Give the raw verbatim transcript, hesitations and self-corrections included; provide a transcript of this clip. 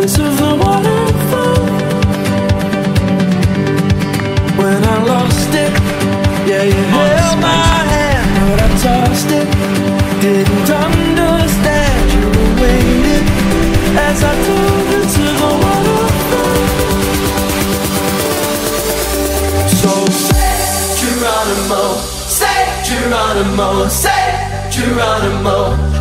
dance of the waterfall. When I lost it, yeah, you held my hand, but I tossed it. Didn't understand, you were waiting as I took it to the waterfall. So say Geronimo, say Geronimo, say Geronimo.